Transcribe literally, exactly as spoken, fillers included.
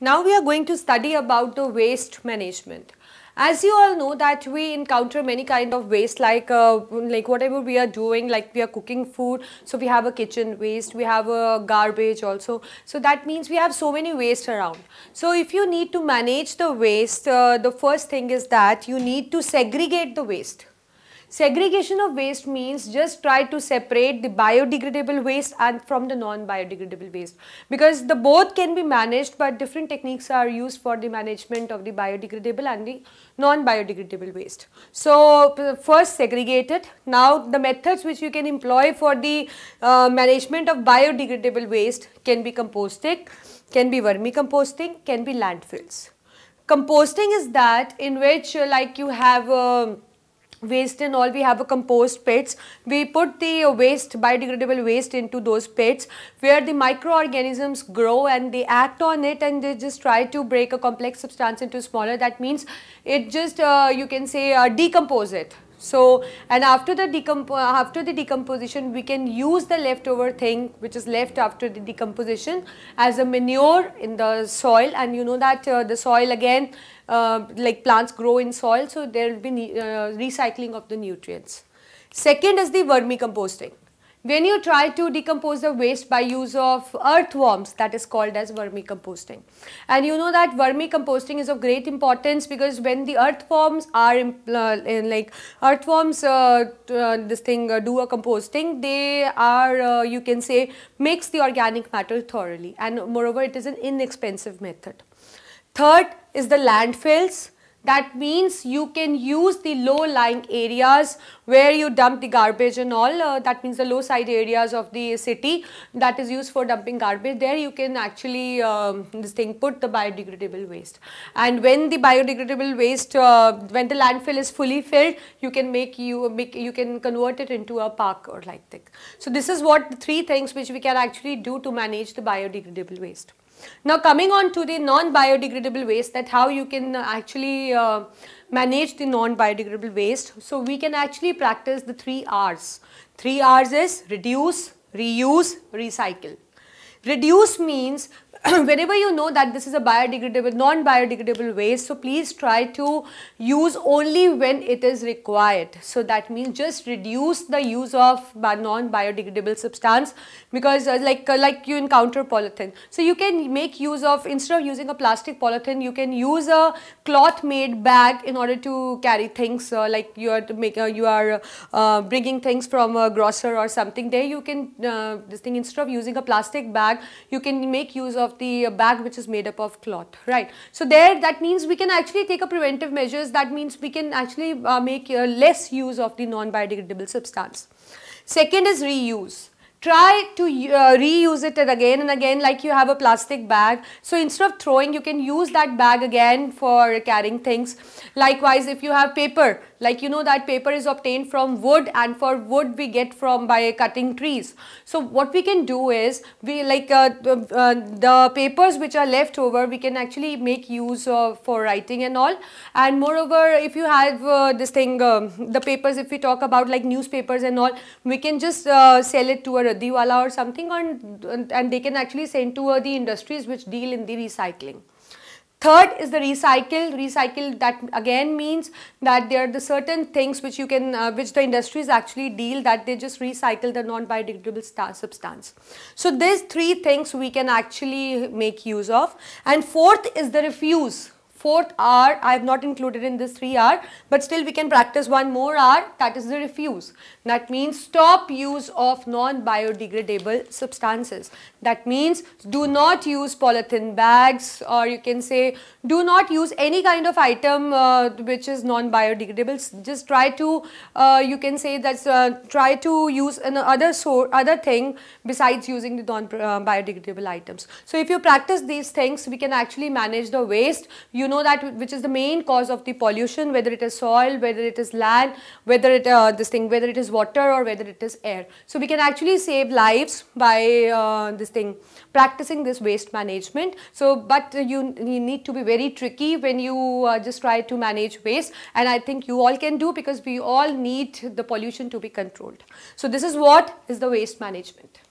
Now we are going to study about the waste management. As you all know that we encounter many kind of waste, like uh, like whatever we are doing, like we are cooking food, so we have a kitchen waste, we have a garbage also, so that means we have so many waste around. So if you need to manage the waste, uh, the first thing is that you need to segregate the waste. Segregation of waste means just try to separate the biodegradable waste and from the non-biodegradable waste, because the both can be managed, but different techniques are used for the management of the biodegradable and the non-biodegradable waste. So first segregate it. Now the methods which you can employ for the uh, management of biodegradable waste can be composting, can be vermicomposting, can be landfills. Composting is that in which uh, like you have uh, waste and all, we have a compost pits. We put the waste, biodegradable waste, into those pits where the microorganisms grow and they act on it, and they just try to break a complex substance into smaller. That means it just uh, you can say uh, decompose it. So, and after the decomp after the decomposition, we can use the leftover thing which is left after the decomposition as a manure in the soil. And you know that uh, the soil again, uh, like plants grow in soil, so there will be uh, recycling of the nutrients. Second is the vermicomposting. When you try to decompose the waste by use of earthworms, that is called as vermicomposting. And you know that vermicomposting is of great importance, because when the earthworms are in, uh, in like earthworms uh, uh, this thing uh, do a composting, they are uh, you can say mix the organic matter thoroughly, and moreover it is an inexpensive method. Third is the landfills. That means you can use the low-lying areas where you dump the garbage and all. Uh, that means the low-side areas of the city that is used for dumping garbage. There you can actually um, this thing put the biodegradable waste. And when the biodegradable waste, uh, when the landfill is fully filled, you can make you make you can convert it into a park or like that. So this is what the three things which we can actually do to manage the biodegradable waste. Now coming on to the non-biodegradable waste, that how you can actually uh, manage the non-biodegradable waste. So we can actually practice the three R's. Three R's is reduce, reuse, recycle. Reduce means whenever you know that this is a biodegradable, non-biodegradable waste, so please try to use only when it is required. So that means just reduce the use of non-biodegradable substance, because uh, like uh, like you encounter polythene. So you can make use of, instead of using a plastic polythene, you can use a cloth made bag in order to carry things, uh, like you are to make uh, you are uh, bringing things from a grocer or something. There you can uh, this thing, instead of using a plastic bag, you can make use of the bag which is made up of cloth, right? So there, that means we can actually take a preventive measures. That means we can actually uh, make uh, less use of the non-biodegradable substance. Second is reuse. Try to uh, reuse it again and again. Like you have a plastic bag, so instead of throwing, you can use that bag again for carrying things. Likewise, if you have paper, like you know that paper is obtained from wood, and for wood we get from by cutting trees. So what we can do is, we like uh, uh, the papers which are left over, we can actually make use of for writing and all. And moreover, if you have uh, this thing, um, the papers, if we talk about like newspapers and all, we can just uh, sell it to a Diwala or something, and, and they can actually send to uh, the industries which deal in the recycling. Third is the recycle. Recycle, that again means that there are the certain things which you can, uh, which the industries actually deal, that they just recycle the non-biodegradable substance. So these three things we can actually make use of. And fourth is the refuse. Fourth R, I have not included in this three R, but still we can practice one more R, that is the refuse. That means stop use of non-biodegradable substances. That means do not use polythene bags, or you can say do not use any kind of item uh, which is non-biodegradable. Just try to, uh, you can say that's uh, try to use another so other thing besides using the non-biodegradable items. So if you practice these things, we can actually manage the waste. You know that which is the main cause of the pollution, whether it is soil, whether it is land, whether it uh, this thing, whether it is water, or whether it is air. So we can actually save lives by uh, this thing, practicing this waste management. So but you, you need to be very tricky when you uh, just try to manage waste, and I think you all can do, because we all need the pollution to be controlled. So this is what is the waste management.